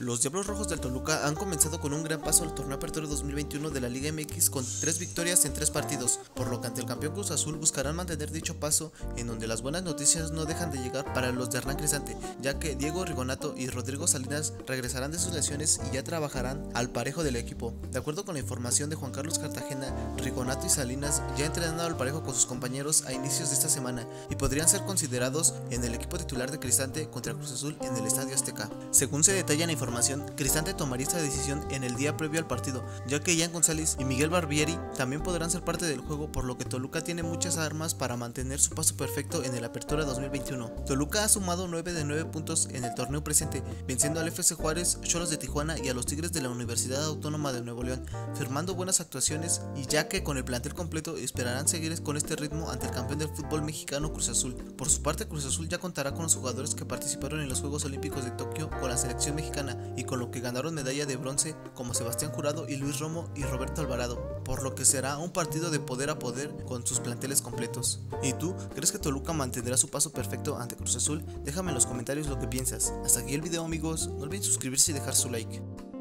Los Diablos Rojos del Toluca han comenzado con un gran paso al torneo Apertura 2021 de la Liga MX con 3 victorias en 3 partidos, por lo que ante el campeón Cruz Azul buscarán mantener dicho paso, en donde las buenas noticias no dejan de llegar para los de Hernán Cristante, ya que Diego Rigonato y Rodrigo Salinas regresarán de sus lesiones y ya trabajarán al parejo del equipo. De acuerdo con la información de Juan Carlos Cartagena, Rigonato y Salinas ya entrenaron al parejo con sus compañeros a inicios de esta semana y podrían ser considerados en el equipo titular de Cristante contra Cruz Azul en el Estadio Azteca. Según se detalla en la información, Cristante tomaría esta decisión en el día previo al partido, ya que Ian González y Miguel Barbieri también podrán ser parte del juego, por lo que Toluca tiene muchas armas para mantener su paso perfecto en el Apertura 2021. Toluca ha sumado 9 de 9 puntos en el torneo presente, venciendo al FC Juárez, Cholos de Tijuana y a los Tigres de la Universidad Autónoma de Nuevo León, firmando buenas actuaciones, y ya que con el plantel completo esperarán seguir con este ritmo ante el campeón del fútbol mexicano Cruz Azul. Por su parte, Cruz Azul ya contará con los jugadores que participaron en los Juegos Olímpicos de Tokio con la selección mexicana, y con lo que ganaron medalla de bronce, como Sebastián Jurado y Luis Romo y Roberto Alvarado, por lo que será un partido de poder a poder con sus planteles completos. ¿Y tú? ¿Crees que Toluca mantendrá su paso perfecto ante Cruz Azul? Déjame en los comentarios lo que piensas. Hasta aquí el video, amigos, no olviden suscribirse y dejar su like.